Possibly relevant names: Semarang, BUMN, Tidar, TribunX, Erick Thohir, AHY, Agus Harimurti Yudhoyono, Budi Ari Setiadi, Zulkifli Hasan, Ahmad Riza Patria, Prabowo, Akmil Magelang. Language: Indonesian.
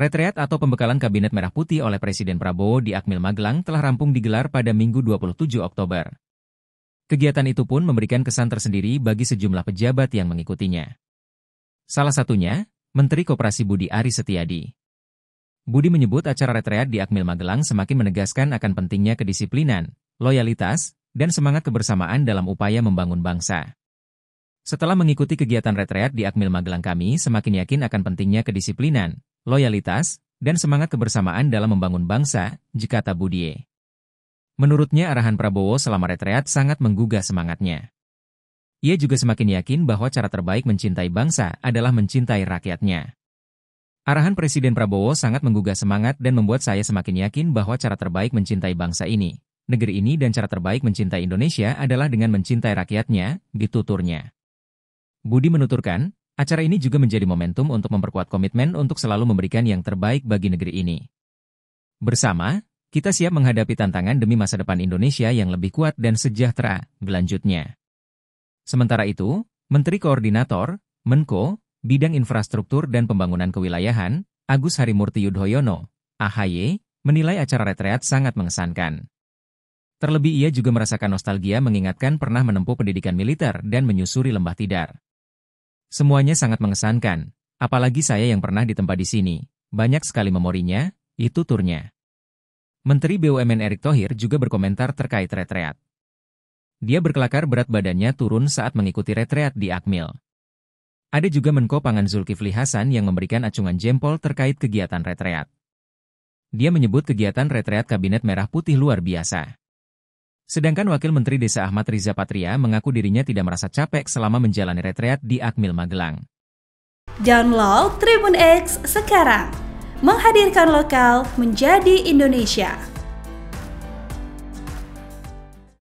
Retreat atau pembekalan Kabinet Merah Putih oleh Presiden Prabowo di Akmil Magelang telah rampung digelar pada Minggu 27 Oktober. Kegiatan itu pun memberikan kesan tersendiri bagi sejumlah pejabat yang mengikutinya. Salah satunya, Menteri Koperasi Budi Ari Setiadi. Budi menyebut acara retreat di Akmil Magelang semakin menegaskan akan pentingnya kedisiplinan, loyalitas, dan semangat kebersamaan dalam upaya membangun bangsa. Setelah mengikuti kegiatan retreat di Akmil Magelang, kami semakin yakin akan pentingnya kedisiplinan, loyalitas, dan semangat kebersamaan dalam membangun bangsa, kata Budi. Menurutnya arahan Prabowo selama retreat sangat menggugah semangatnya. Ia juga semakin yakin bahwa cara terbaik mencintai bangsa adalah mencintai rakyatnya. Arahan Presiden Prabowo sangat menggugah semangat dan membuat saya semakin yakin bahwa cara terbaik mencintai bangsa ini, negeri ini, dan cara terbaik mencintai Indonesia adalah dengan mencintai rakyatnya, dituturnya. Budi menuturkan, acara ini juga menjadi momentum untuk memperkuat komitmen untuk selalu memberikan yang terbaik bagi negeri ini. Bersama, kita siap menghadapi tantangan demi masa depan Indonesia yang lebih kuat dan sejahtera, berlanjutnya. Sementara itu, Menteri Koordinator, Menko, Bidang Infrastruktur dan Pembangunan Kewilayahan, Agus Harimurti Yudhoyono, AHY, menilai acara retreat sangat mengesankan. Terlebih ia juga merasakan nostalgia mengingatkan pernah menempuh pendidikan militer dan menyusuri lembah Tidar. Semuanya sangat mengesankan, apalagi saya yang pernah ditempa di sini, banyak sekali memorinya, itu turnya. Menteri BUMN Erick Thohir juga berkomentar terkait retreat. Dia berkelakar berat badannya turun saat mengikuti retreat di Akmil. Ada juga Menko Pangan Zulkifli Hasan yang memberikan acungan jempol terkait kegiatan retreat. Dia menyebut kegiatan retreat Kabinet Merah Putih luar biasa. Sedangkan Wakil Menteri Desa Ahmad Riza Patria mengaku dirinya tidak merasa capek selama menjalani retreat di Akmil Magelang. Download TribunX sekarang, menghadirkan lokal menjadi Indonesia.